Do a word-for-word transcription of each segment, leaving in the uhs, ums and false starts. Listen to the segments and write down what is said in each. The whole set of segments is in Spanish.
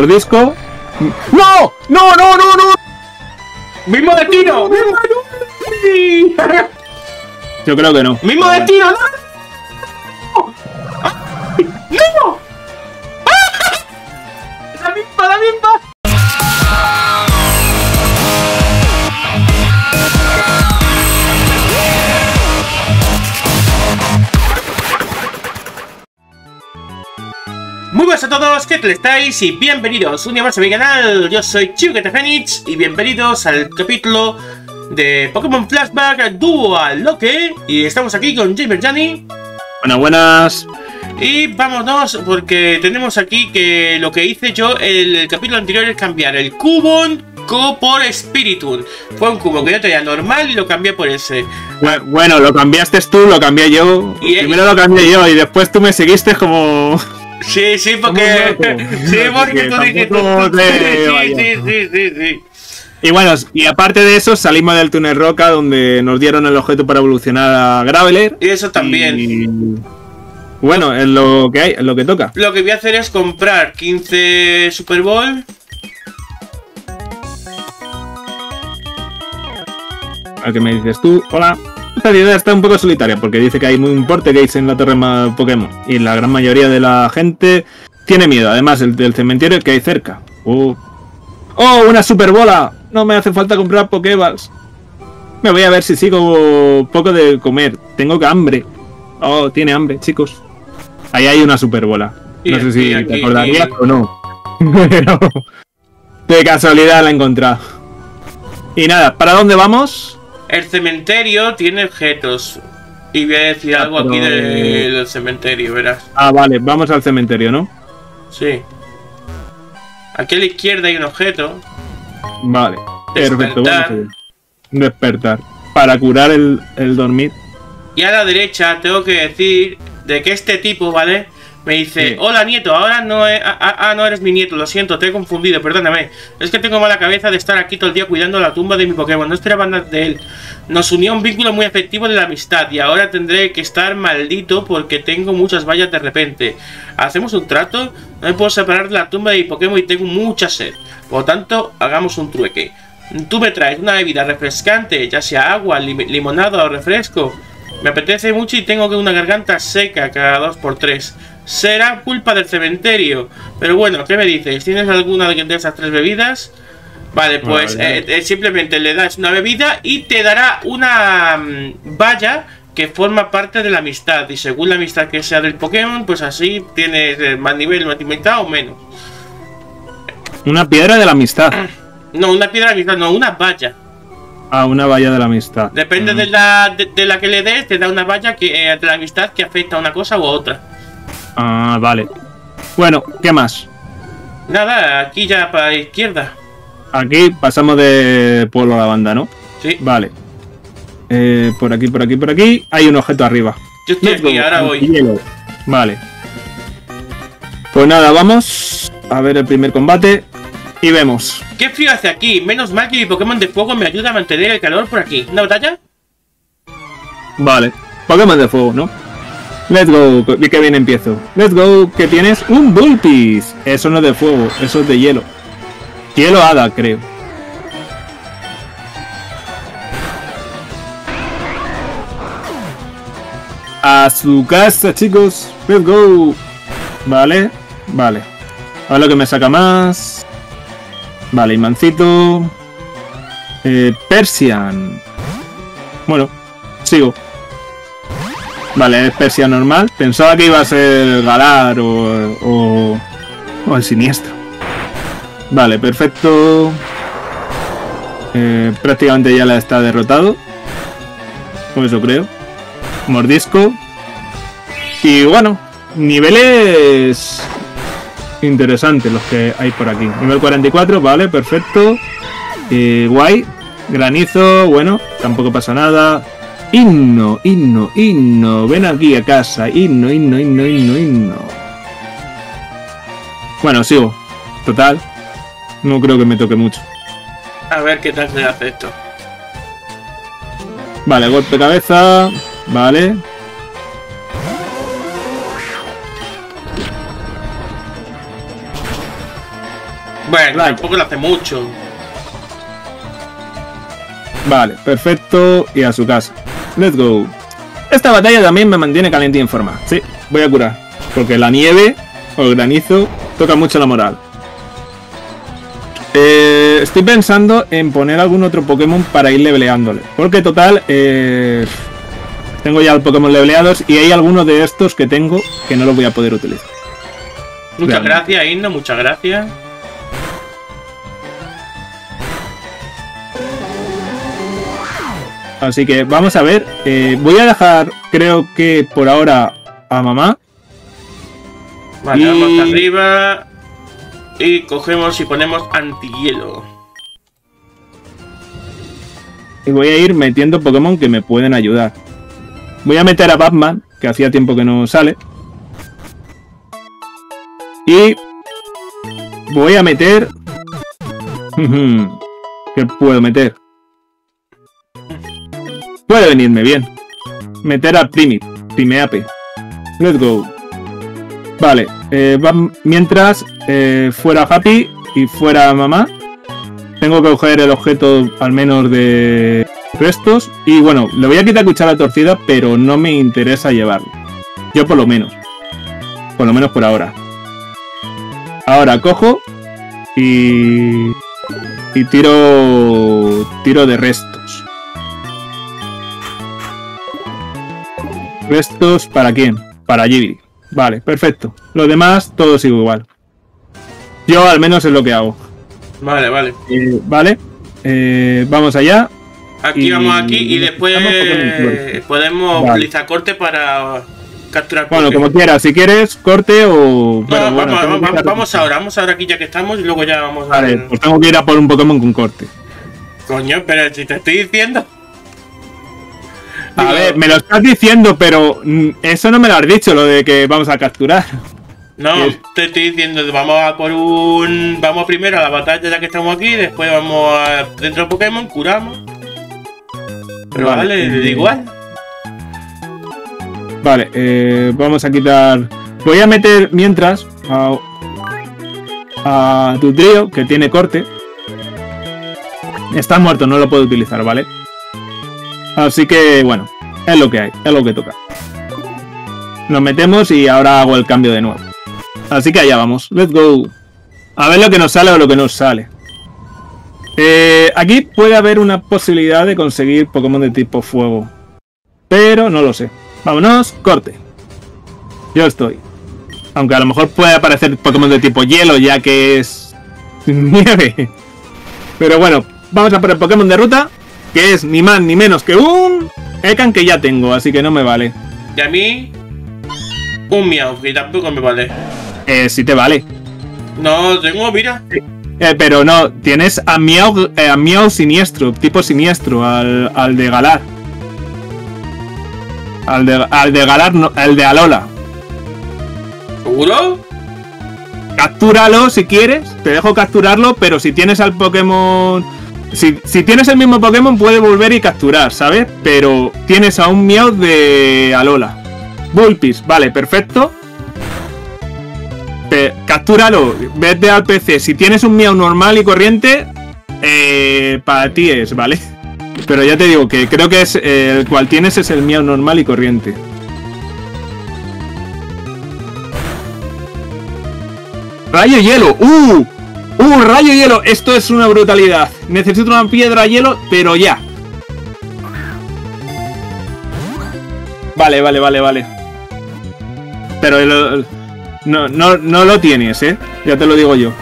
mordisco. ¡No! ¡No, no, no, no! ¡Mismo destino! ¡Mismo destino! Yo creo que no. ¡Mismo destino! ¡No! ¡No! ¡La misma, la misma! Muy buenas a todos, ¿qué tal estáis? Y bienvenidos un día más a mi canal. Yo soy IchigogetaFenix y bienvenidos al capítulo de Pokémon Flashback DualLocke. Y estamos aquí con Gamer cero seis dani. Buenas, buenas. Y vámonos porque tenemos aquí que lo que hice yo el, el capítulo anterior es cambiar el Cubone por Spiritum. Fue un cubo que yo tenía normal y lo cambié por ese. Bueno, bueno, lo cambiaste tú, lo cambié yo. Y primero el... lo cambié yo y después tú me seguiste como... Sí, sí, porque... Sí, porque tú dijiste... Sí, sí, sí, sí, sí. Y bueno, y aparte de eso, salimos del túnel roca donde nos dieron el objeto para evolucionar a Graveler. Y eso también. Y... Bueno, es lo que hay, es lo que toca. Lo que voy a hacer es comprar quince Super Bowl. ¿A qué me dices tú? Hola. Esta idea está un poco solitaria porque dice que hay un poltergeist en la torre Pokémon y la gran mayoría de la gente tiene miedo, además el del cementerio que hay cerca. ¡Oh! ¡Oh, una super bola! No me hace falta comprar Pokéballs. Me voy a ver si sigo poco de comer. Tengo que hambre. Oh, tiene hambre, chicos. Ahí hay una super bola. No sé si te acordarías o no. Pero de casualidad la he encontrado. Y nada, ¿para dónde vamos? El cementerio tiene objetos. Y voy a decir ah, algo aquí del, del cementerio, verás. Ah, vale, vamos al cementerio, ¿no? Sí. Aquí a la izquierda hay un objeto. Vale, perfecto. Despertar. Bueno, Despertar. Para curar el, el dormir. Y a la derecha tengo que decir de que este tipo, ¿vale? Me dice, sí. Hola nieto, ahora no, he, a, a, no eres mi nieto, lo siento, te he confundido, perdóname. Es que tengo mala cabeza de estar aquí todo el día cuidando la tumba de mi Pokémon, no esperaba nada de él. Nos unió un vínculo muy afectivo de la amistad y ahora tendré que estar maldito porque tengo muchas vallas de repente. ¿Hacemos un trato? No me puedo separar de la tumba de mi Pokémon y tengo mucha sed. Por lo tanto, hagamos un trueque. Tú me traes una bebida refrescante, ya sea agua, lim limonada o refresco. Me apetece mucho y tengo que una garganta seca cada dos por tres. Será culpa del cementerio. Pero bueno, ¿qué me dices? ¿Tienes alguna de esas tres bebidas? Vale, pues vale. Eh, eh, simplemente le das una bebida y te dará una um, valla que forma parte de la amistad. Y según la amistad que sea del Pokémon, pues así tienes el más nivel, más amistad o menos. Una piedra de la amistad. No, una piedra de la amistad, no, una valla. Ah, una valla de la amistad. Depende mm. de, la, de, de la que le des, te da una valla que, eh, de la amistad que afecta a una cosa u otra. Ah, vale. Bueno, ¿qué más? Nada, aquí ya para la izquierda. Aquí pasamos de pueblo a la banda, ¿no? Sí. Vale. Eh, por aquí, por aquí, por aquí. Hay un objeto arriba. Yo estoy aquí, ahora voy. Vale. Pues nada, vamos a ver el primer combate y vemos. Qué frío hace aquí. Menos mal que mi Pokémon de fuego me ayuda a mantener el calor por aquí. ¿Una batalla? Vale. Pokémon de fuego, ¿no? Let's go, que bien empiezo. Let's go, que tienes un Vulpix. Eso no es de fuego, eso es de hielo. Hielo hada, creo. A su casa, chicos. Let's go. Vale, vale. Ahora lo que me saca más. Vale, imancito. Eh, Persian. Bueno, sigo. Vale, es Persia normal. Pensaba que iba a ser Galar o, o, o el siniestro. Vale, perfecto. Eh, prácticamente ya la está derrotado. Por eso creo. Mordisco. Y bueno, niveles interesantes los que hay por aquí. Nivel cuarenta y cuatro, vale, perfecto. Eh, guay. Granizo, bueno, tampoco pasa nada. Himno, himno, himno, ven aquí a casa, himno, himno, himno, himno, himno. Bueno, sigo. Total, no creo que me toque mucho. A ver qué tal se hace esto. Vale, golpe de cabeza, vale. Bueno, like. Tampoco lo hace mucho. Vale, perfecto. Y a su casa. Let's go. Esta batalla también me mantiene caliente y en forma. Sí, voy a curar. Porque la nieve o el granizo toca mucho la moral. Eh, estoy pensando en poner algún otro Pokémon para ir leveleándole. Porque total, eh, tengo ya el Pokémon leveleados y hay algunos de estos que tengo que no los voy a poder utilizar. Muchas gracias, Inno, muchas gracias. Así que vamos a ver. Eh, voy a dejar, creo que por ahora, a mamá. Vale, y... vamos hasta arriba. Y cogemos y ponemos antihielo. Y voy a ir metiendo Pokémon que me pueden ayudar. Voy a meter a Batman, que hacía tiempo que no sale. Y voy a meter... ¿Qué puedo meter? Puede venirme bien. Meter a Primip, Primeape. Let's go. Vale, eh, mientras eh, fuera Happy y fuera Mamá, tengo que coger el objeto al menos de restos. Y bueno, le voy a quitar cuchara torcida, pero no me interesa llevarlo. Yo por lo menos. Por lo menos por ahora. Ahora cojo y... Y tiro... Tiro de restos. ¿Restos para quién? Para Gibby. Vale, perfecto. Los demás, todo sigue igual. Yo al menos es lo que hago. Vale, vale. Eh, vale. Eh, vamos allá. Aquí y... vamos aquí y después podemos vale. utilizar corte para capturar. Bueno, Pokémon. Como quieras. Si quieres, corte o... No, bueno, vamos, bueno, vamos, vamos ahora. Vamos ahora aquí ya que estamos y luego ya vamos a... Vale, al... pues tengo que ir a por un Pokémon con corte. Coño, pero si te estoy diciendo... A ver, me lo estás diciendo, pero eso no me lo has dicho, lo de que vamos a capturar. No, te estoy diciendo, vamos a por un... Vamos primero a la batalla ya que estamos aquí, después vamos a... dentro de Pokémon, curamos. Pero vale, vale, igual. Vale, eh, vamos a quitar... Voy a meter mientras a, a tu trío, que tiene corte. Está muerto, no lo puedo utilizar, ¿vale? Así que, bueno, es lo que hay, es lo que toca. Nos metemos y ahora hago el cambio de nuevo. Así que allá vamos, let's go. A ver lo que nos sale o lo que nos sale. Eh, aquí puede haber una posibilidad de conseguir Pokémon de tipo fuego. Pero no lo sé. Vámonos, corte. Yo estoy. Aunque a lo mejor puede aparecer Pokémon de tipo hielo, ya que es... nieve. Pero bueno, vamos a por el Pokémon de ruta. Que es ni más ni menos que un... Ekan que ya tengo, así que no me vale. Y a mí... Un Miau, que tampoco me vale. Eh, sí te vale. No, tengo, mira. Eh, pero no, tienes a Miau, eh, a Miau siniestro, tipo siniestro, al, al de Galar. Al de, al de Galar, no, al de Alola. ¿Seguro? Captúralo si quieres, te dejo capturarlo, pero si tienes al Pokémon... Si, si tienes el mismo Pokémon puede volver y capturar, ¿sabes? Pero tienes a un Miau de Alola. Vulpix, vale, perfecto. Pe Captúralo, vete al P C. Si tienes un Miau normal y corriente, eh, para ti es, ¿vale? Pero ya te digo que creo que es eh, el cual tienes es el Miau normal y corriente. Rayo hielo, ¡uh! ¡Uh, rayo hielo! Esto es una brutalidad. Necesito una piedra hielo, pero ya. Vale, vale, vale, vale. Pero el, el, no, no, no lo tienes, ¿eh? Ya te lo digo yo.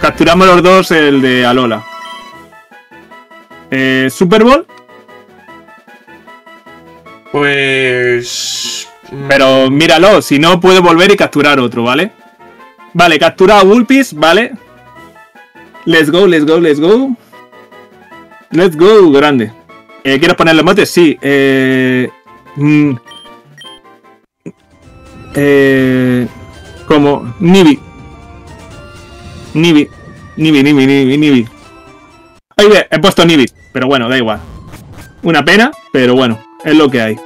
Capturamos los dos el de Alola. Eh, ¿Super Bowl? Pues... Pero míralo, si no puedo volver y capturar otro, ¿vale? Vale, captura a Vulpix, ¿vale? Let's go, let's go, let's go. Let's go, grande. Eh, ¿Quieres ponerle motes? Sí. Eh, mm, eh, como Nibi. Nibi. Nibi, Nibi, Nibi, Nibi. Ahí ve, he puesto Nibi. Pero bueno, da igual. Una pena, pero bueno, es lo que hay.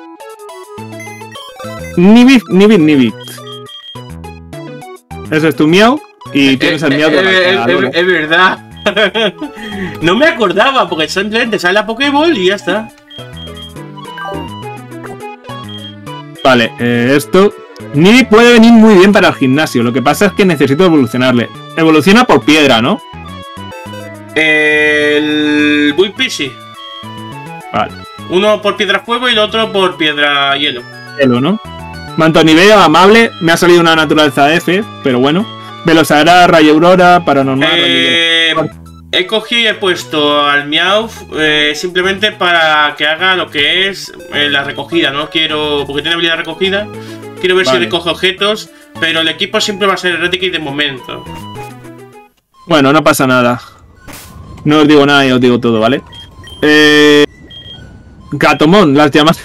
Nibi, Nibi, Nibi. Eso es tu Miau. y tienes el miedo. Es verdad. No me acordaba, porque simplemente sale la Pokéball y ya está. Vale, eh, esto... Nidhi puede venir muy bien para el gimnasio, lo que pasa es que necesito evolucionarle. Evoluciona por piedra, ¿no? El... Bullpixie. Vale. Uno por piedra fuego y el otro por piedra hielo. Hielo, ¿no? Mantonivel amable, me ha salido una naturaleza F, pero bueno. Velosaurá, Rayo Aurora, Paranormal... Eh, he cogido y he puesto al Meowth eh, simplemente para que haga lo que es eh, la recogida, ¿no? Quiero... porque tiene habilidad recogida. Quiero ver vale. si recoge objetos, pero el equipo siempre va a ser errático y de momento. Bueno, no pasa nada. No os digo nada y os digo todo, ¿vale? Eh... Gatomon, las llamas...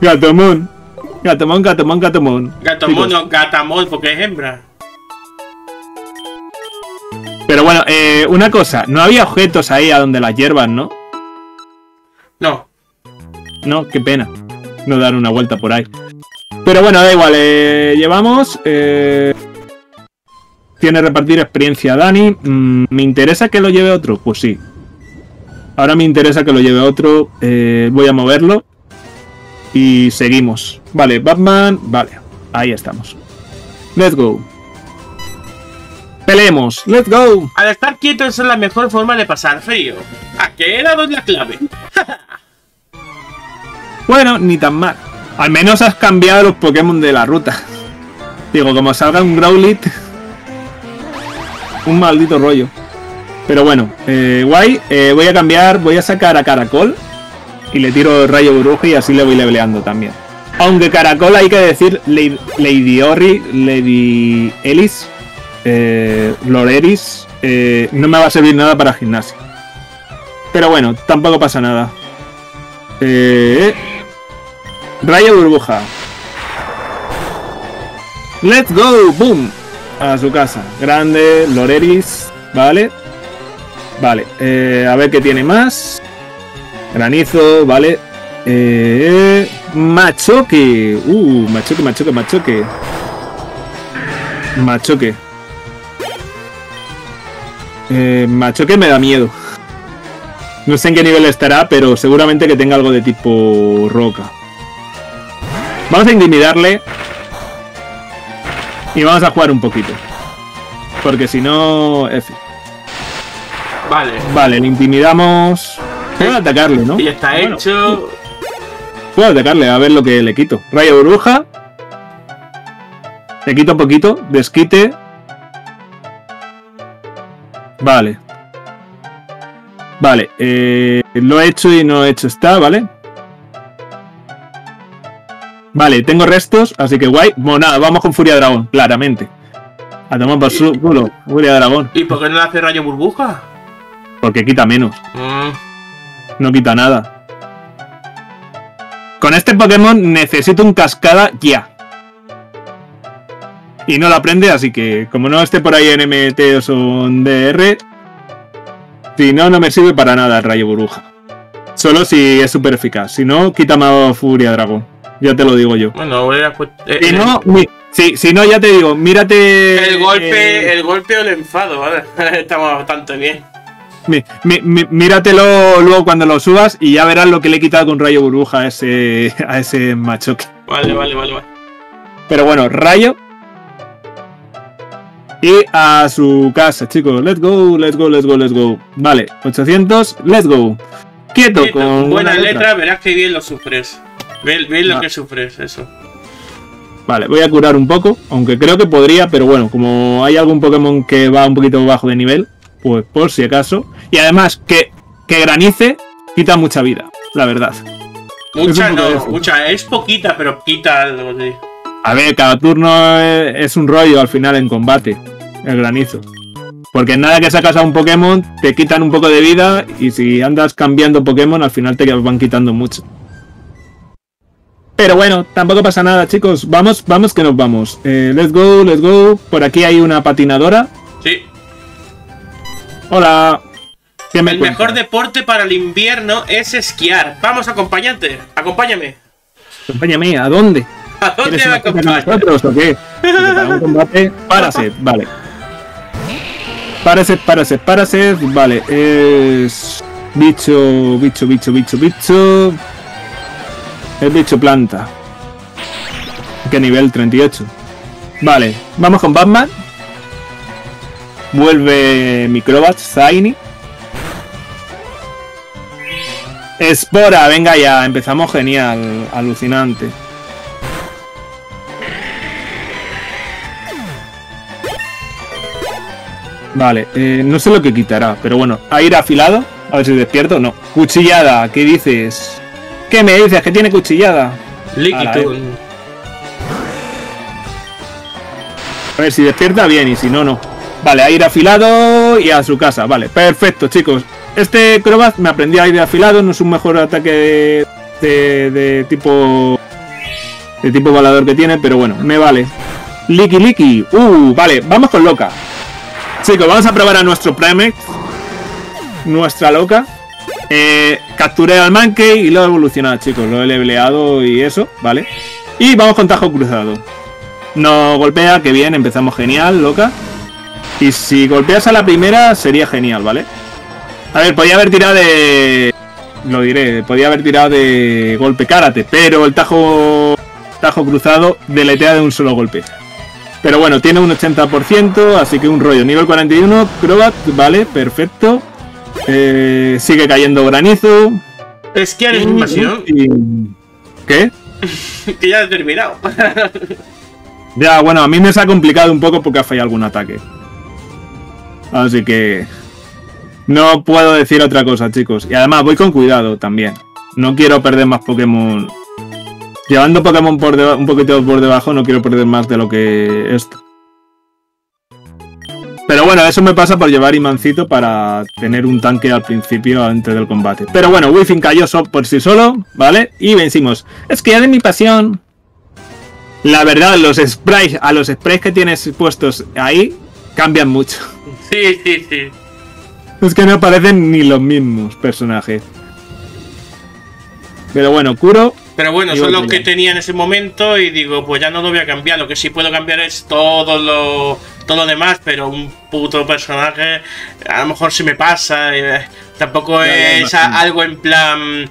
Gatomon. Gatomon, Gatomon, Gatomon. Gatomon, no, Gatamon, porque es hembra. Pero bueno, eh, una cosa, no había objetos ahí a donde las hierbas, ¿no? No. No, qué pena. No dar una vuelta por ahí. Pero bueno, da igual, eh, llevamos... Eh, tiene repartir experiencia Dani. Mm, ¿me interesa que lo lleve otro? Pues sí. Ahora me interesa que lo lleve otro. Eh, voy a moverlo. Y seguimos. Vale, Batman. Vale, ahí estamos. Let's go. Peleemos, let's go. Al estar quieto es la mejor forma de pasar frío. ¿A qué lado es la clave? Bueno, ni tan mal. Al menos has cambiado los Pokémon de la ruta. Digo, como salga un Growlit. Un maldito rollo. Pero bueno, eh, guay. Eh, voy a cambiar, voy a sacar a Caracol. Y le tiro el Rayo Brujo y así le voy leveleando también. Aunque Caracol hay que decir Lady, Lady Orri, Lady Ellis. Eh, Loreris eh, no me va a servir nada para gimnasio. Pero bueno, tampoco pasa nada. eh, Rayo burbuja. Let's go, boom. A su casa, grande Loreris. Vale. Vale, eh, a ver qué tiene más. Granizo, vale. eh, Machoque. Uh, Machoque, Machoque, Machoque Machoque Eh, Machoque me da miedo. No sé en qué nivel estará, pero seguramente que tenga algo de tipo roca. Vamos a intimidarle. Y vamos a jugar un poquito. Porque si no... F. Vale. Vale, le intimidamos. Puedo atacarle, ¿no? Y está bueno, hecho. Puedo atacarle, a ver lo que le quito. Rayo burbuja. Le quito un poquito. Desquite. Vale. Vale, eh, lo he hecho y no he hecho está, ¿vale? Vale, tengo restos, así que guay. Bueno, nada, vamos con Furia Dragón, claramente. A tomar por su culo, Furia Dragón. ¿Y por qué no le hace Rayo Burbuja? Porque quita menos. Mm. No quita nada. Con este Pokémon necesito un Cascada ya. Y no lo aprende, así que como no esté por ahí en M T o en D R, si no, no me sirve para nada el Rayo Burbuja. Solo si es súper eficaz. Si no, quita más Furia Dragón. Ya te lo digo yo. Bueno, pues, eh, si, no, el... mi... sí, si no, ya te digo, mírate... El golpe, eh... el golpe o el enfado, ¿vale? Estamos bastante bien. Mi, mi, mi, míratelo luego cuando lo subas y ya verás lo que le he quitado con Rayo Burbuja a ese, a ese Machoque. Vale, vale, vale, vale. Pero bueno, Rayo... Y a su casa, chicos. Let's go, let's go, let's go, let's go. Vale, ochocientos, let's go. Quieto, Quieto con buena letra. letra. Verás que bien lo sufres. Ve, ve lo que sufres, eso. Vale, voy a curar un poco. Aunque creo que podría, pero bueno, como hay algún Pokémon que va un poquito bajo de nivel, pues por si acaso. Y además, que, que granice quita mucha vida, la verdad. Mucha no, mucha. Es poquita, pero quita algo de... A ver, cada turno es un rollo al final en combate, el granizo. Porque nada que sacas a un Pokémon, te quitan un poco de vida y si andas cambiando Pokémon, al final te van quitando mucho. Pero bueno, tampoco pasa nada, chicos. Vamos, vamos que nos vamos. Eh, let's go, let's go. Por aquí hay una patinadora. Sí. Hola. ¿Qué me cuentas? El mejor deporte para el invierno es esquiar. Vamos, acompañante. Acompáñame. Acompáñame, ¿a dónde? ¿A dónde va a comprar? ¿Nosotros o qué? Para un combate. Paraset, vale. Paraset, Paraset, Paraset. Vale, es... Bicho, bicho, bicho, bicho, bicho. El bicho planta. Que nivel treinta y ocho. Vale, vamos con Batman. Vuelve Microbat, Zaini. Espora, venga ya, empezamos genial, alucinante. Vale, eh, no sé lo que quitará, pero bueno, aire afilado, a ver si despierto, no. Cuchillada, ¿qué dices? ¿Qué me dices? ¿Que tiene cuchillada? Liquidum. Eh. A ver si despierta bien y si no, no. Vale, aire afilado y a su casa, vale, perfecto chicos. Este Crobat me aprendí a aire afilado, no es un mejor ataque de, de, de tipo de tipo volador que tiene, pero bueno, me vale. Liqui Liqui, uh, vale, vamos con Loca. Chicos, vamos a probar a nuestro Primex, nuestra Loca. Eh, capturé al Mankey y lo he evolucionado, chicos, lo he leveleado y eso, vale. Y vamos con Tajo Cruzado. No golpea, que bien, empezamos genial, Loca. Y si golpeas a la primera sería genial, ¿vale? A ver, podía haber tirado de... Lo diré, podía haber tirado de golpe karate, pero el tajo tajo cruzado deletea de un solo golpe. Pero bueno, tiene un ochenta por ciento, así que un rollo. Nivel cuarenta y uno, Crobat, vale, perfecto. Eh, sigue cayendo granizo. Es que eres invasión. ¿Qué? Que ya he terminado. Ya, bueno, a mí me se ha complicado un poco porque ha fallado algún ataque. Así que... No puedo decir otra cosa, chicos. Y además voy con cuidado también. No quiero perder más Pokémon. Llevando Pokémon por un poquito por debajo, no quiero perder más de lo que esto. Pero bueno, eso me pasa por llevar Imancito para tener un tanque al principio, antes del combate. Pero bueno, Wifin cayó por sí solo, ¿vale? Y vencimos. Es que ya de mi pasión... La verdad, los sprays, a los sprays que tienes puestos ahí, cambian mucho. Sí, sí, sí. Es que no parecen ni los mismos personajes. Pero bueno, curo. Pero bueno, son los que tenía en ese momento y digo, pues ya no lo voy a cambiar. Lo que sí puedo cambiar es todo lo, todo lo demás, pero un puto personaje, a lo mejor se me pasa. Eh, tampoco es algo en plan,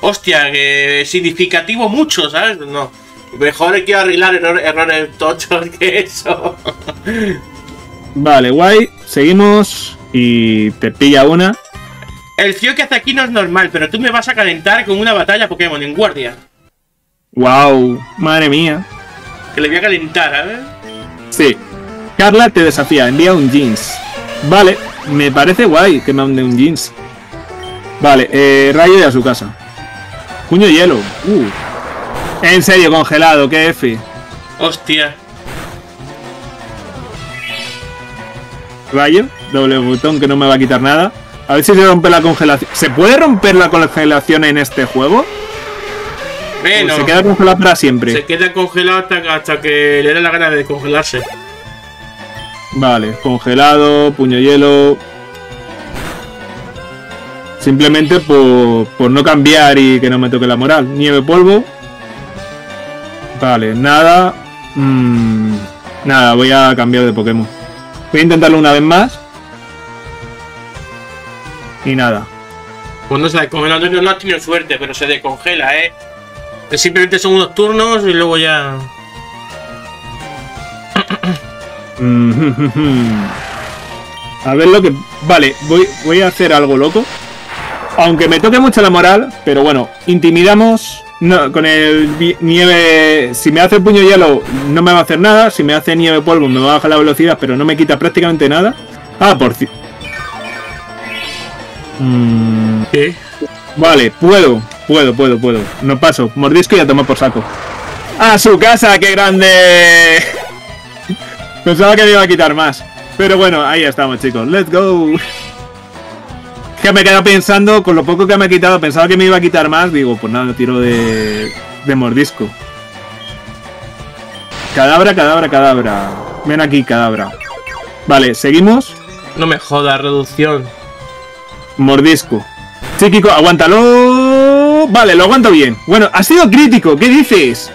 hostia, que significativo mucho, ¿sabes? No. Mejor hay que arreglar errores, errores tochos que eso. Vale, guay. Seguimos. Y te pilla una. El tío que hace aquí no es normal, pero tú me vas a calentar con una batalla Pokémon en guardia. Wow, madre mía. Que le voy a calentar, a ver. Sí. Carla te desafía, envía un jeans. Vale, me parece guay que me mande un jeans. Vale, eh, rayo y a su casa. Puño hielo. Uh. En serio, congelado, qué F. Hostia. Rayo, doble botón que no me va a quitar nada. A ver si se rompe la congelación. ¿Se puede romper la congelación en este juego? Bueno, se queda congelado para siempre. Se queda congelado hasta, hasta que le da la gana de congelarse. Vale, congelado, puño hielo. Simplemente por, por no cambiar y que no me toque la moral. Nieve polvo. Vale, nada. Mm, nada, voy a cambiar de Pokémon. Voy a intentarlo una vez más. Y nada. Cuando se descongela, no, no has tenido suerte, pero se descongela, ¿eh? Que simplemente son unos turnos y luego ya... A ver lo que... Vale, voy, voy a hacer algo loco. Aunque me toque mucho la moral, pero bueno, intimidamos... No, con el nieve... Si me hace el puño hielo no me va a hacer nada. Si me hace nieve polvo me va a bajar la velocidad, pero no me quita prácticamente nada. Ah, por cierto. Mm, ¿Qué? Vale, puedo. Puedo, puedo, puedo. No paso. Mordisco y a tomar por saco. ¡A su casa! ¡Qué grande! Pensaba que me iba a quitar más. Pero bueno, ahí estamos, chicos. ¡Let's go! Que me quedo pensando, con lo poco que me ha quitado, pensaba que me iba a quitar más, digo, pues nada, tiro de, de mordisco. Cadabra, cadabra, cadabra. Ven aquí, cadabra. Vale, ¿seguimos? No me jodas, reducción. Mordisco. Chiquico, aguántalo. Vale, lo aguanto bien. Bueno, ha sido crítico, ¿qué dices?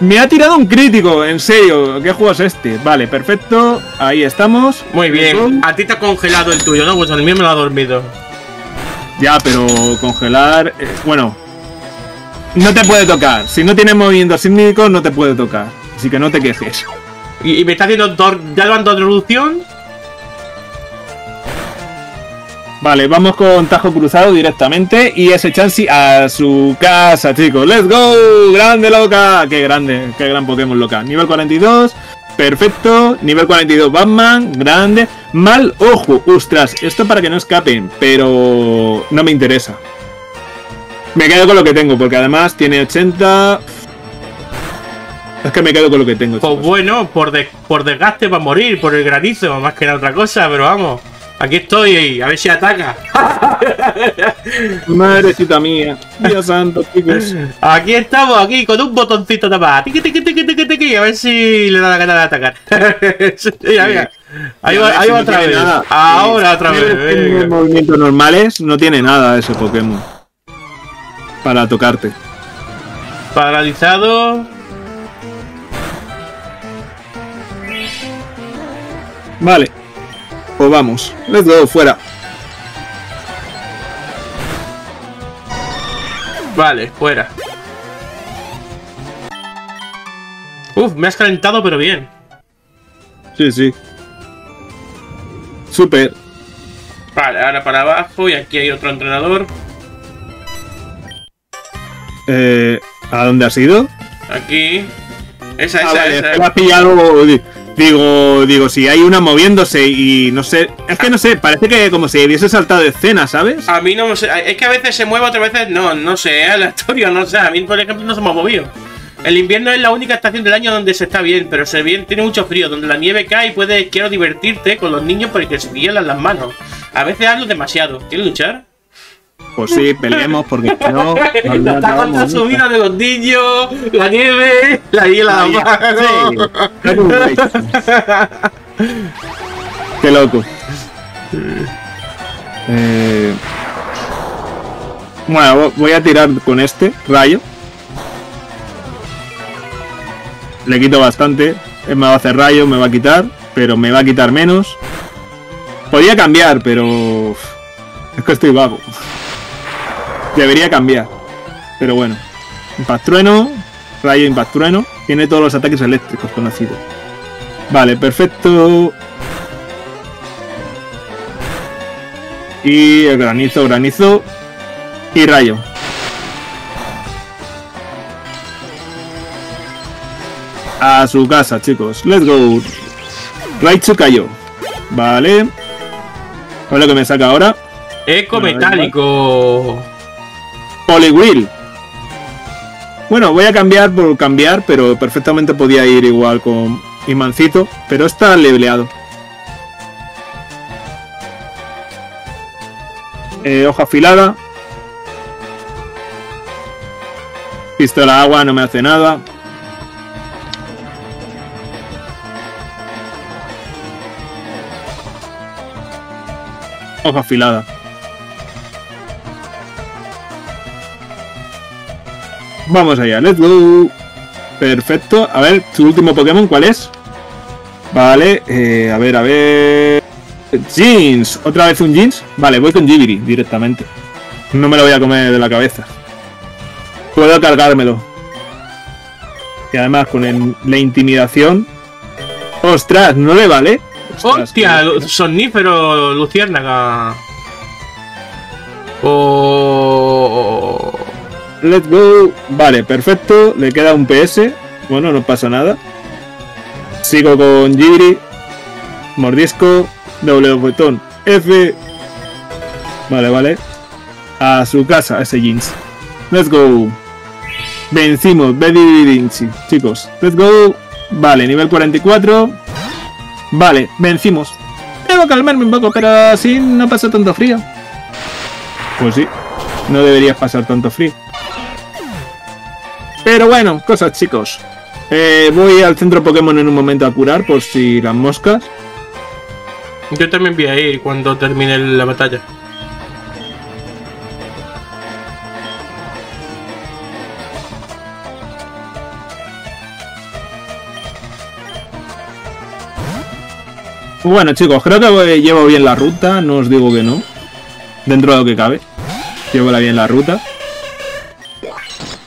Me ha tirado un crítico, en serio. ¿Qué juego es este? Vale, perfecto. Ahí estamos. Muy bien. A ti te ha congelado el tuyo, ¿no? Pues el mío me lo ha dormido. Ya, pero congelar... Eh, bueno. No te puede tocar. Si no tienes movimientos sísmicos, no te puede tocar. Así que no te quejes. ¿Y, y me está haciendo ya lo han dado revolución? Vale, vamos con tajo cruzado directamente. Y ese Chansey a su casa, chicos. ¡Let's go! ¡Grande, loca! ¡Qué grande! ¡Qué gran Pokémon, loca! Nivel cuarenta y dos. Perfecto. Nivel cuarenta y dos Batman. Grande. Mal ojo. ¡Ostras! Esto para que no escapen. Pero no me interesa. Me quedo con lo que tengo. Porque además tiene ochenta. Es que me quedo con lo que tengo, chicos. Pues bueno, por, de por desgaste va a morir. Por el granizo. Más que la otra cosa. Pero vamos. Aquí estoy, a ver si ataca. Madrecita mía. Dios santo, chicos. Aquí estamos, aquí, con un botoncito tapado. Tiqui, tiqui, tiqui, tiqui, tiqui. A ver si le da la gana de atacar. Mira, mira. Ahí va, ahí va otra vez. Ahora otra vez. Movimientos normales no tiene nada ese Pokémon. Para tocarte. Paralizado. Vale. Pues vamos, let's go, fuera. Vale, fuera. Uf, me has calentado, pero bien. Sí, sí. Súper. Vale, ahora para abajo y aquí hay otro entrenador. Eh, ¿a dónde has ido? Aquí. Esa, esa, ah, vale, esa. Has pillado... Digo, digo, si hay una moviéndose y no sé... Es que no sé, parece que como si hubiese saltado de escena, ¿sabes? A mí no sé, es que a veces se mueve, otras veces no, no sé, es aleatorio, no sé. A mí, por ejemplo, no se me ha movido. El invierno es la única estación del año donde se está bien, pero se bien tiene mucho frío, donde la nieve cae y puedes... Quiero divertirte con los niños porque se violan las manos. A veces hablo demasiado. ¿Quieres luchar? Pues sí, peleemos porque no... no está contra su vida de los niños, la nieve, la hiela. Sí. Qué loco. Eh... Bueno, voy a tirar con este rayo. Le quito bastante. Él me va a hacer rayo, me va a quitar, pero me va a quitar menos. Podría cambiar, pero... Es que estoy vago. Debería cambiar, pero bueno. Impactrueno, rayo impactrueno. Tiene todos los ataques eléctricos conocidos. Vale, perfecto. Y el granizo, granizo. Y rayo. A su casa, chicos. Let's go. Raichu cayó. Vale. A ver lo que me saca ahora. Eco metálico. Poliwheel. Bueno, voy a cambiar por cambiar, pero perfectamente podía ir igual con Imancito, pero está lebleado. Eh, hoja afilada. Pistola agua, no me hace nada. Hoja afilada. Vamos allá, let's go. Perfecto, a ver, su último Pokémon, ¿cuál es? Vale, eh, a ver, a ver... Jeans, ¿otra vez un Jeans? Vale, voy con Jibiri directamente. No me lo voy a comer de la cabeza. Puedo cargármelo. Y además con el, la intimidación... ¡Ostras! No le vale. Ostras, ¡hostia! Que... Sonífero luciérnaga. Oh... Let's go. Vale, perfecto. Le queda un P S. Bueno, no pasa nada. Sigo con Jibiri. Mordisco. Doble botón. F. Vale, vale. A su casa, ese Jeans. Let's go. Vencimos. Jibiri, chicos. Let's go. Vale, nivel cuarenta y cuatro. Vale, vencimos. Debo calmarme un poco, pero así no pasa tanto frío. Pues sí. No deberías pasar tanto frío. Pero bueno, cosas, chicos. Eh, voy al centro Pokémon en un momento a curar por si las moscas. Yo también voy a ir cuando termine la batalla. Bueno, chicos, creo que llevo bien la ruta, no os digo que no. Dentro de lo que cabe, llevo bien la ruta.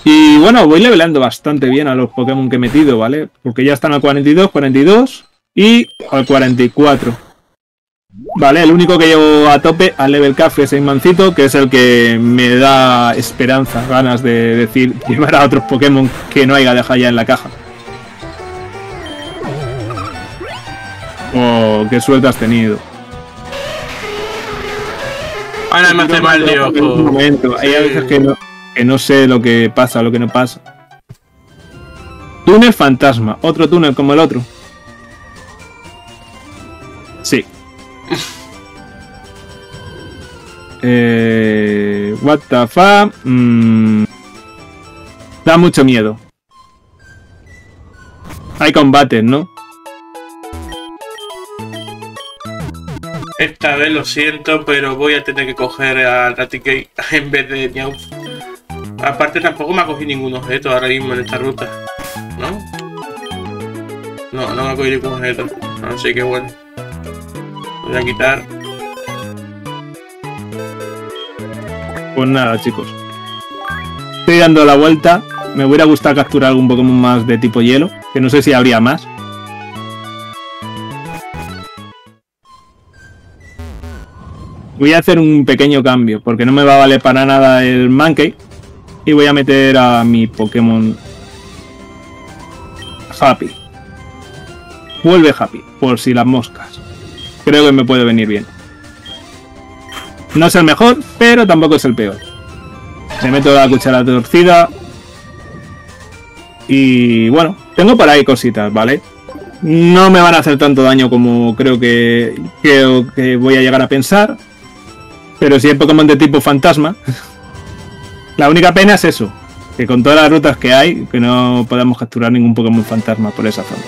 Y bueno, voy levelando bastante bien a los Pokémon que he metido, ¿vale? Porque ya están al cuarenta y dos, cuarenta y dos y al cuarenta y cuatro. Vale, el único que llevo a tope al level cap es Imancito, que es el que me da esperanza, ganas de decir, llevar a otros Pokémon que no haya dejado ya en la caja. Oh, qué suerte has tenido. Ahora me hace mal, tío. Hay veces que no, que no sé lo que pasa, lo que no pasa. Túnel fantasma. Otro túnel como el otro. Sí. eh, what the fuck. Mm, da mucho miedo. Hay combates, ¿no? Esta vez lo siento, pero voy a tener que coger a Raticate en vez de Meowth. Aparte tampoco me ha cogido ningún objeto ahora mismo en esta ruta, ¿no? No, no me ha cogido ningún objeto, así que bueno. Voy a quitar. Pues nada, chicos. Estoy dando la vuelta. Me hubiera gustado capturar algún Pokémon más de tipo hielo, que no sé si habría más. Voy a hacer un pequeño cambio, porque no me va a valer para nada el Mankey. Y voy a meter a mi Pokémon Happy. Vuelve Happy, por si las moscas. Creo que me puede venir bien. No es el mejor, pero tampoco es el peor. Le meto la cuchara torcida. Y bueno, tengo por ahí cositas, ¿vale? No me van a hacer tanto daño como creo que, creo que voy a llegar a pensar. Pero si hay Pokémon de tipo fantasma. La única pena es eso, que con todas las rutas que hay, que no podamos capturar ningún Pokémon fantasma por esa zona.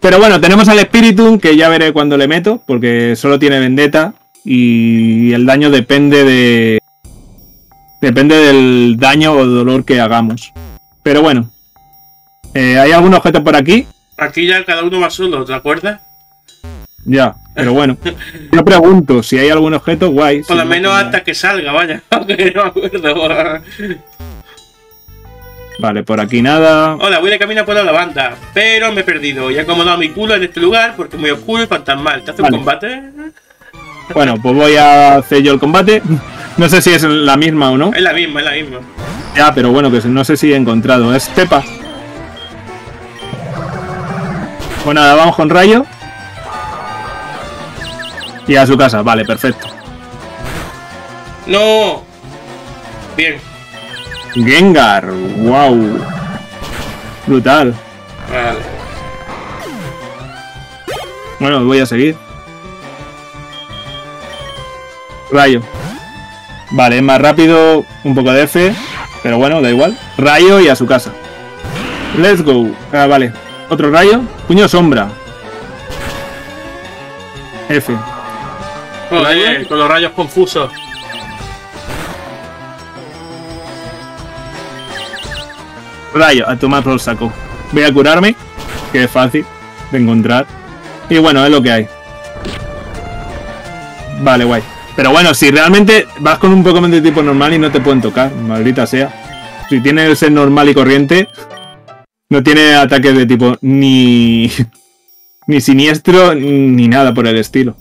Pero bueno, tenemos al Spiritum, que ya veré cuando le meto, porque solo tiene vendetta. Y el daño depende de... Depende del daño o dolor que hagamos. Pero bueno, eh, hay algún objeto por aquí. Aquí ya cada uno va solo, ¿te acuerdas? Ya, pero bueno. Yo pregunto, si hay algún objeto, guay. Por lo menos hasta que salga, vaya. No acuerdo. Vale, por aquí nada. Hola, voy de camino por la lavanda, pero me he perdido. Y he acomodado mi culo en este lugar porque es muy oscuro y fantasmal. ¿Te hace vale. un combate? Bueno, pues voy a hacer yo el combate. No sé si es la misma o no. Es la misma, es la misma. Ya, pero bueno, que no sé si he encontrado. Es Tepa. Pues nada, vamos con Rayo. Y a su casa, vale, perfecto. No. Bien. Gengar, wow. Brutal. Vale. Bueno, voy a seguir. Rayo. Vale, es más rápido, un poco de F, pero bueno, da igual. Rayo y a su casa. Let's go. Ah, vale. Otro rayo. Puño sombra. F. Joder, con los rayos confusos. Rayo, a tomar por el saco. Voy a curarme, que es fácil de encontrar. Y bueno, es lo que hay. Vale, guay. Pero bueno, si realmente vas con un Pokémon de tipo normal y no te pueden tocar, maldita sea. Si tiene el ser normal y corriente, no tiene ataques de tipo ni... ni siniestro ni nada por el estilo.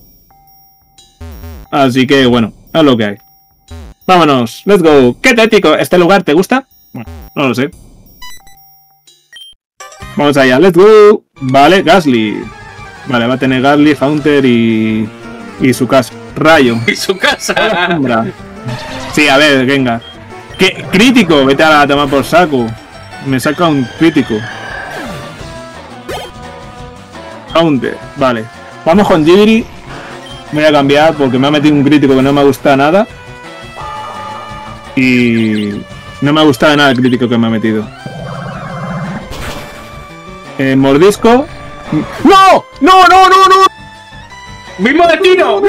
Así que bueno, es lo que hay. Vámonos, let's go. ¿Qué tal, chico? ¿Este lugar te gusta? Bueno, no lo sé. Vamos allá, let's go. Vale, Gasly. Vale, va a tener Gasly, Haunter y... y su casa. Rayo. Y su casa. Sí, a ver, venga. ¿Qué? Crítico, vete a tomar por saco. Me saca un crítico. Haunter, vale. Vamos con Jibiri. Voy a cambiar porque me ha metido un crítico que no me ha gustado nada. Y... no me ha gustado nada el crítico que me ha metido. Eh, mordisco. ¡No! ¡No, no, no, no! ¡Mismo destino!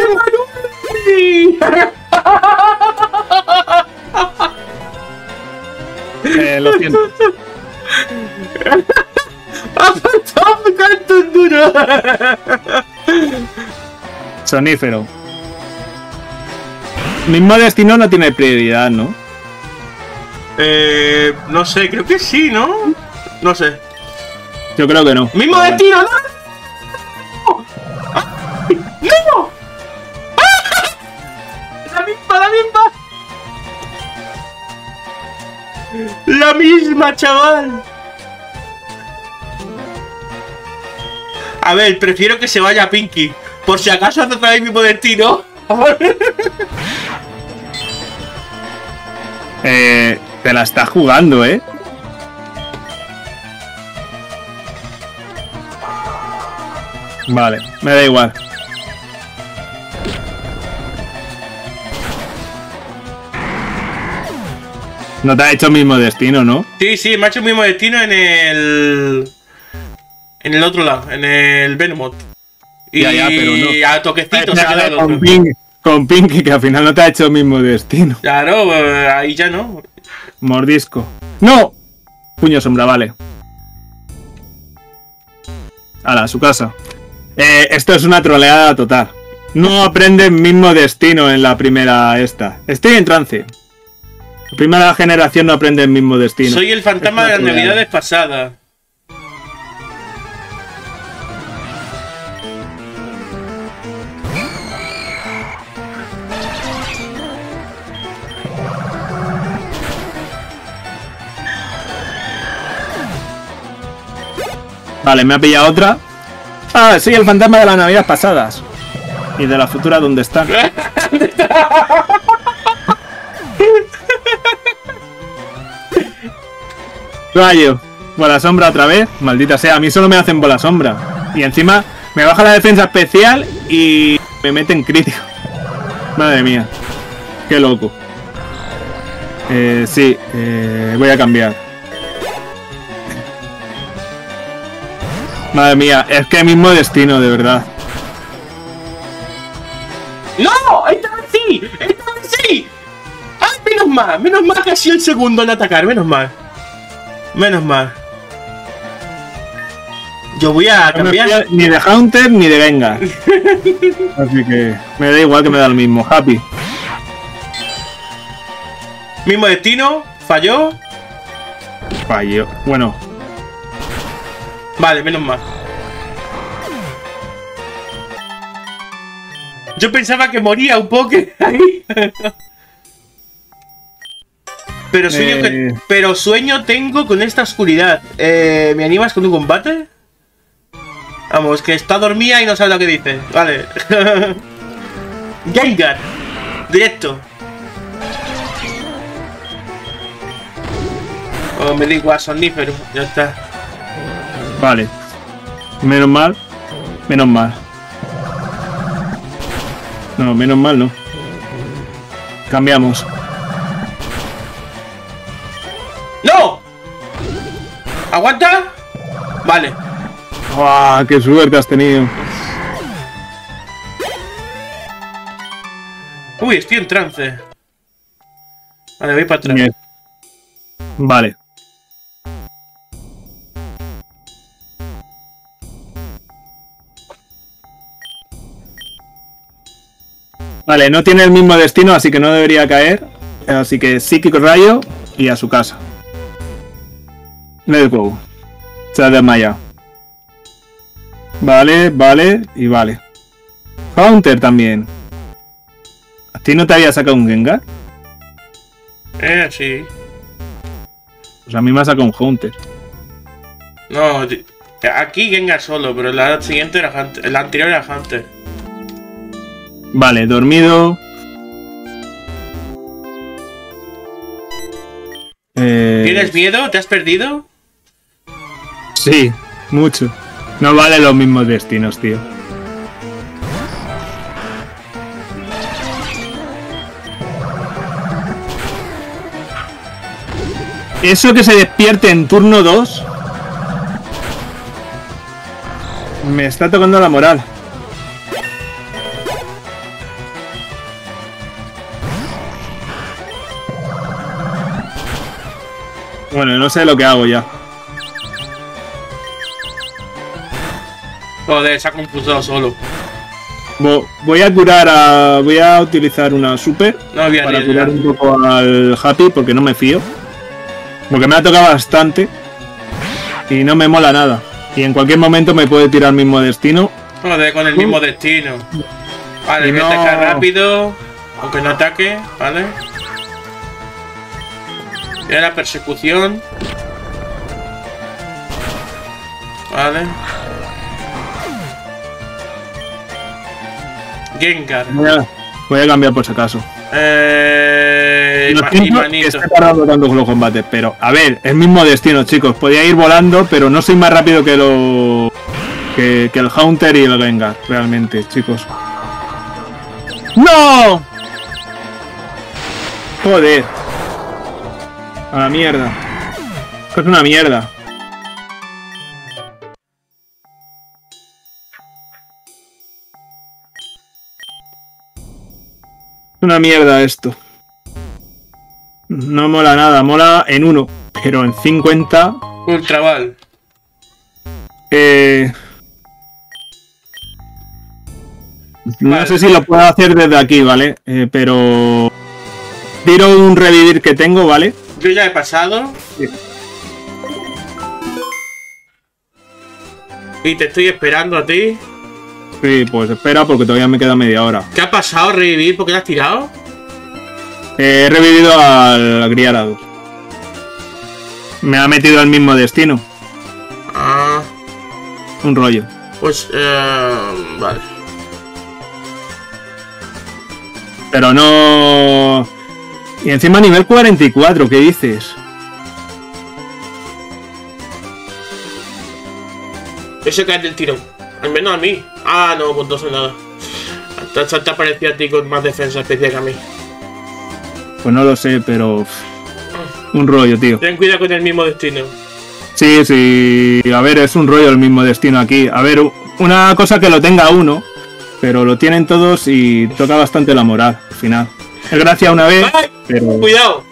Eh, lo siento. ¡Ha faltado un canto duro! Sonífero. Mismo destino no tiene prioridad, ¿no? Eh... No sé, creo que sí, ¿no? No sé. Yo creo que no. ¡Mismo destino, no! ¡No! ¡La misma, la misma! ¡La misma, chaval! A ver, prefiero que se vaya a Pinky. Por si acaso hace otra vez mi poder tiro. eh, te la estás jugando, ¿eh? Vale, me da igual. No te ha hecho el mismo destino, ¿no? Sí, sí, me ha hecho el mismo destino en el... En el otro lado, en el Venomoth. Y ya, ya, pero no. A toquecitos ya, ya, ya, con, Pink, con Pinky, que al final no te ha hecho el mismo destino. Claro, ahí ya no. Mordisco. ¡No! Puño sombra, vale. Ala, a su casa. Eh, esto es una troleada total. No aprende el mismo destino en la primera esta. Estoy en trance. La primera generación no aprende el mismo destino. Soy el fantasma de las navidades pasadas. Vale, me ha pillado otra. Ah, soy el fantasma de las navidades pasadas. Y de la futura, ¿dónde están? Rayo. Bola sombra otra vez. Maldita sea, a mí solo me hacen bola sombra. Y encima me baja la defensa especial y me meten crítico. Madre mía. Qué loco. Eh, sí, eh, voy a cambiar. Madre mía, es que mismo destino, de verdad. ¡No! ¡Esta vez sí! ¡Esta vez sí! ¡Ah, menos mal! Menos mal que ha sido el segundo en atacar, menos mal. Menos mal. Yo voy a cambiar. No me fui ni de Haunter ni de Venga. Así que me da igual, que me da lo mismo. Happy. Mismo destino, falló. Falló. Bueno. Vale, menos mal. Yo pensaba que moría un poco ahí. Pero sueño, eh... que, pero sueño tengo con esta oscuridad. Eh, ¿Me animas con un combate? Vamos, que está dormida y no sabe lo que dice. Vale. Gengar. Directo. Oh, me digo a Sonífero. Ya está. Vale. Menos mal. Menos mal. No, menos mal no. Cambiamos. ¡No! ¿Aguanta? Vale. ¡Guau! ¡Qué suerte has tenido! Uy, estoy en trance. Vale, voy para atrás. Bien. Vale. Vale, no tiene el mismo destino, así que no debería caer. Así que psíquico rayo y a su casa. Let's go. Se ha desmayado. Vale, vale y vale. Haunter también. ¿A ti no te había sacado un Gengar? Eh, sí. Pues a mí me ha sacado un Haunter. No, aquí Gengar solo, pero la siguiente era Hunter, la anterior era Haunter. Vale, dormido. Eh... ¿Tienes miedo? ¿Te has perdido? Sí, mucho. No vale los mismos destinos, tío. Eso que se despierte en turno dos... Me está tocando la moral. Bueno, no sé lo que hago ya. Joder, se ha confundido solo. Voy a curar a... Voy a utilizar una super no, para bien, curar bien. un poco al Happy, porque no me fío. Porque me ha tocado bastante y no me mola nada. Y en cualquier momento me puede tirar el mismo destino. Bueno, de, con el mismo uh. destino. Vale, voy no. a atacar rápido, aunque no ataque, ¿vale? Y ahora persecución. Vale. Gengar. Voy a, voy a cambiar por si acaso. Eh, Estoy parado tanto con los combates, pero a ver, el mismo destino, chicos. Podía ir volando, pero no soy más rápido que lo que, que el Haunter y el Gengar, realmente, chicos. ¡No! Joder. A la mierda. Esto es una mierda. Una mierda esto. No mola nada, mola en uno, pero en cincuenta. Ultraval. Eh. No vale. sé si lo puedo hacer desde aquí, ¿vale? Eh, pero. Tiro un revivir que tengo, ¿vale? Yo ya he pasado. Sí. Y te estoy esperando a ti. Sí, pues espera, porque todavía me queda media hora. ¿Qué ha pasado, revivir? ¿Por qué la has tirado? Eh, he revivido al Gyarados. Me ha metido al mismo destino. Ah. Un rollo. Pues, eh, vale. Pero no... Y encima nivel cuarenta y cuatro, ¿qué dices? Eso cae del tirón. Al menos a mí. Ah, no, pues no sé nada. Hasta te aparecía a ti con más defensa especial que a mí. Pues no lo sé, pero... Un rollo, tío. Ten cuidado con el mismo destino. Sí, sí. A ver, es un rollo el mismo destino aquí. A ver, una cosa que lo tenga uno, pero lo tienen todos y toca bastante la moral, al final. Es gracia una vez, ¡ay! Pero... Cuidado.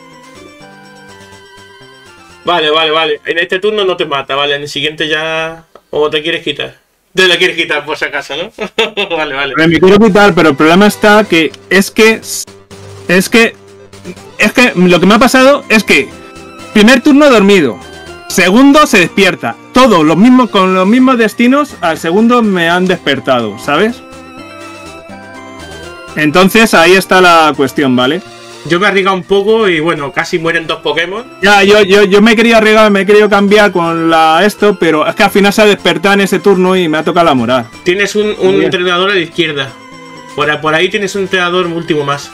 Vale, vale, vale. En este turno no te mata, vale. En el siguiente ya... O te quieres quitar. Te la quieres quitar por si acaso, ¿no? Vale, vale. Me quiero quitar, pero el problema está que es que... Es que... Es que lo que me ha pasado es que... Primer turno dormido. Segundo se despierta. Todo los mismos, con los mismos destinos al segundo me han despertado, ¿sabes? Entonces ahí está la cuestión, ¿vale? Yo me he arriesgado un poco y bueno, casi mueren dos Pokémon. Ya, yo, yo, yo me quería arriesgar, me he querido cambiar con la esto, pero es que al final se ha despertado en ese turno y me ha tocado la moral. Tienes un, un entrenador a la izquierda. Por, por ahí tienes un entrenador último más.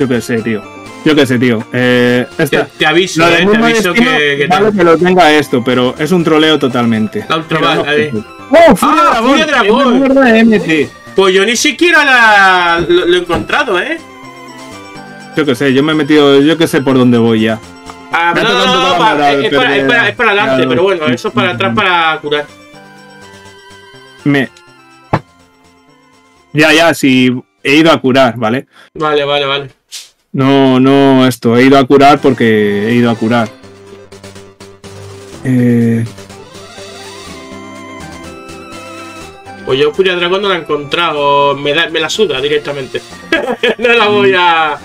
Yo qué sé, tío. Yo qué sé, tío. Eh, esta, te, te aviso, eh, te aviso destino, que, que, vale que lo tenga esto, pero es un troleo totalmente. La ultra baja, no, eh. ¡Oh, furia ah, dragón! Furia dragón. M T. Pues yo ni siquiera la, lo, lo he encontrado, ¿eh? Yo qué sé, yo me he metido... Yo qué sé por dónde voy ya. Ah, no, no, no, no para, es, para, es, para, es para adelante, pero bueno, eso es para atrás para curar. Me... Ya, ya, sí, he ido a curar, ¿vale? Vale, vale, vale. No, no, esto, he ido a curar porque he ido a curar. Eh... Pues yo Furia Dragón no la he encontrado, me, da, me la suda directamente. No la voy a...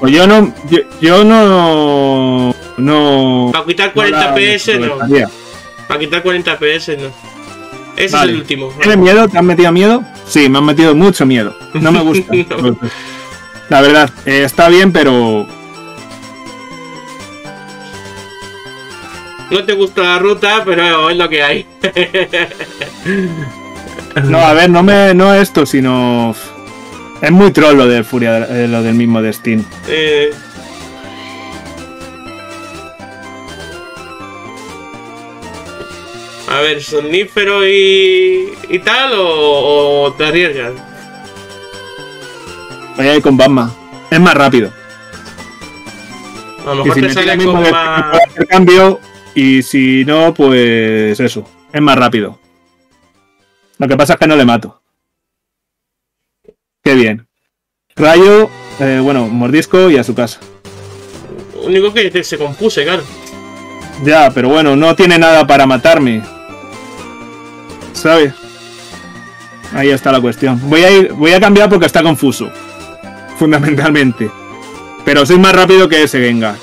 Pues yo no... Yo, yo no... No... Para quitar cuarenta no P S no. Para quitar cuarenta P S no. Ese vale. es el último. ¿Tienes vale. miedo? ¿Te has metido miedo? Sí, me han metido mucho miedo. No me gusta. No. La verdad, eh, está bien, pero... No te gusta la ruta, pero es lo que hay. No, a ver, no me no esto, sino... Es muy troll lo del Furia, lo del mismo destino. Eh... A ver, ¿somnífero y, y tal o, o te arriesgas? Voy a ir con Batman. Es más rápido. A lo mejor si te me sale con más... Puedo hacer cambio y si no, pues eso. Es más rápido. Lo que pasa es que no le mato. Qué bien. Rayo, eh, bueno, mordisco y a su casa. Lo único que se compuse, claro. Ya, pero bueno, no tiene nada para matarme, ¿sabes? Ahí está la cuestión. Voy a ir, voy a cambiar porque está confuso, fundamentalmente. Pero soy más rápido que ese Gengar.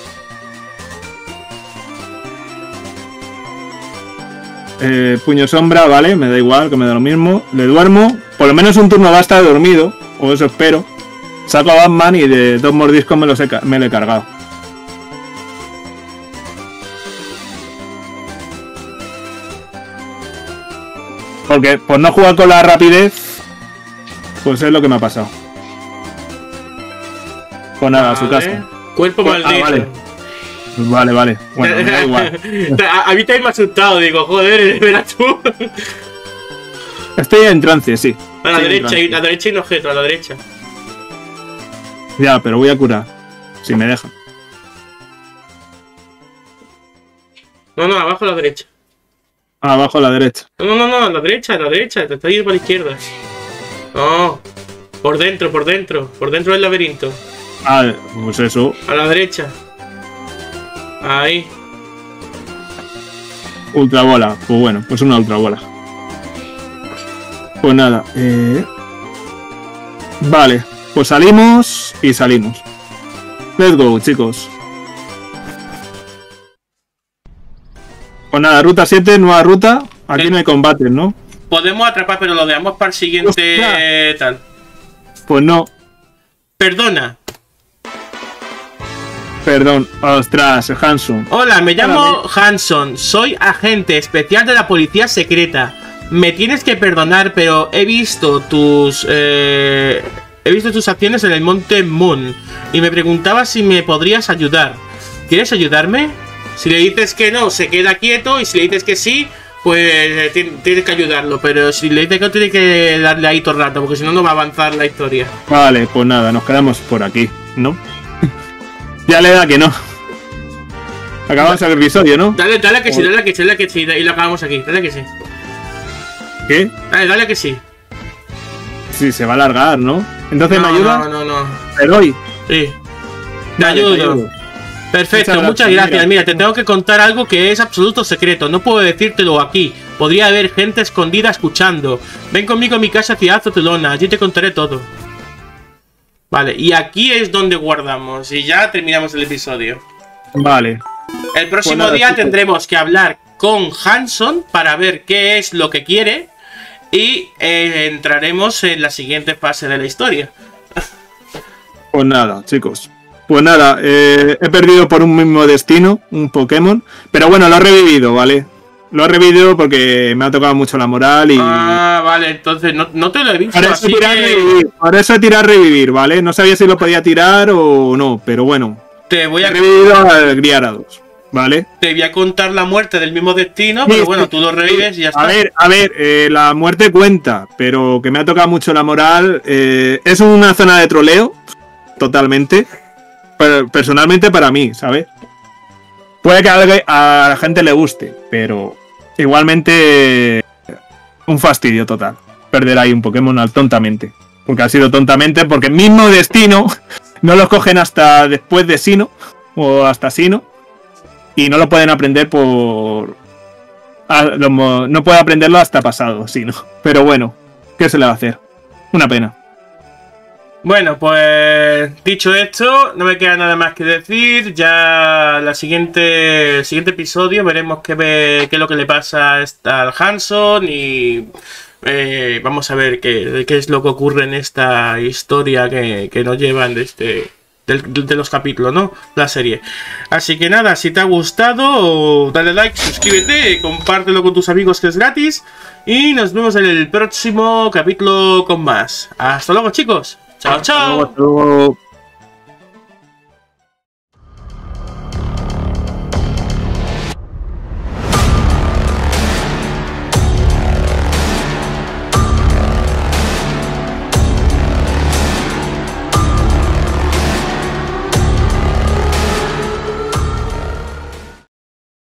Eh, puño sombra, vale, me da igual, que me da lo mismo. Le duermo, por lo menos un turno basta de dormido, o eso espero. Saco a Batman y de dos mordiscos me, los he, me lo he cargado. Porque por no jugar con la rapidez, pues es lo que me ha pasado. Pues nada, a su casa. Cuerpo maldito. Ah, vale. Vale, vale. Bueno, me da igual. A, a mí te has asustado, digo, joder, verás tú. Estoy en trance, sí. A la, derecha, a la derecha y no objeto, a la derecha. Ya, pero voy a curar. Si me dejan. No, no, abajo a la derecha. Abajo a la derecha. No, no, no, a la derecha, a la derecha. Te estás yendo para la izquierda. No. Por dentro, por dentro. Por dentro del laberinto. Ah, pues eso. A la derecha. Ahí. Ultra bola. Pues bueno, pues una ultra bola. Pues nada. Eh... Vale. Pues salimos y salimos. Let's go, chicos. Pues nada, ruta siete, nueva ruta. Aquí no hay combates, ¿no? Podemos atrapar, pero lo dejamos para el siguiente eh, tal. Pues no. Perdona. Perdón. Ostras, Hanson. Hola, me llamo Hanson. Soy agente especial de la policía secreta. Me tienes que perdonar, pero he visto tus... Eh... He visto tus acciones en el Monte Moon y me preguntaba si me podrías ayudar. ¿Quieres ayudarme? Si le dices que no, se queda quieto, y si le dices que sí, pues tienes que ayudarlo. Pero si le dices que no, tienes que darle ahí todo el rato, porque si no, no va a avanzar la historia. Vale, pues nada, nos quedamos por aquí, ¿no? Ya le da que no. Acabamos el episodio, ¿no? Dale, dale que sí, dale que sí, dale que sí, y lo acabamos aquí, dale que sí. ¿Qué? Dale, dale que sí. Sí, se va a alargar, ¿no? Entonces, no, ¿me ayuda? No, no, no. ¿Te doy? Sí. Te ayudo. Te ayudo. Perfecto, muchas, muchas gracias. gracias. Mira, te tengo que contar algo que es absoluto secreto. No puedo decírtelo aquí. Podría haber gente escondida escuchando. Ven conmigo a mi casa hacia Azotulona. Allí te contaré todo. Vale, y aquí es donde guardamos. Y ya terminamos el episodio. Vale. El próximo bueno, día tendremos que hablar con Hanson para ver qué es lo que quiere. Y eh, entraremos en la siguiente fase de la historia. Pues nada, chicos. Pues nada, eh, he perdido por un mismo destino un Pokémon. Pero bueno, lo he revivido, ¿vale? Lo he revivido porque me ha tocado mucho la moral y... Ah, vale, entonces no, no te lo he visto. Para eso, tirar, que... revivir, para eso tirar revivir, ¿vale? No sabía si lo podía tirar o no, pero bueno. Te voy a... He revivido al Gyarados. Vale. Te voy a contar la muerte del mismo destino, sí, pero bueno, tú lo revives y ya está. A ver, a ver, eh, la muerte cuenta, pero que me ha tocado mucho la moral. Eh, es una zona de troleo, totalmente. Pero personalmente para mí, ¿sabes? Puede que a la gente le guste, pero igualmente un fastidio total. Perder ahí un Pokémon al tontamente. Porque ha sido tontamente, porque el mismo destino no los cogen hasta después de Sinnoh o hasta Sinnoh. Y no lo pueden aprender por... No puedo aprenderlo hasta pasado, sí, ¿no? Pero bueno, ¿qué se le va a hacer? Una pena. Bueno, pues... Dicho esto, no me queda nada más que decir. Ya la siguiente, el siguiente episodio veremos qué, ve, qué es lo que le pasa al Hanson y... Eh, vamos a ver qué, qué es lo que ocurre en esta historia que, que nos llevan de este... de los capítulos, ¿no? La serie. Así que nada, si te ha gustado, dale like, suscríbete, compártelo con tus amigos que es gratis. Y nos vemos en el próximo capítulo con más. Hasta luego, chicos. Chao, chao.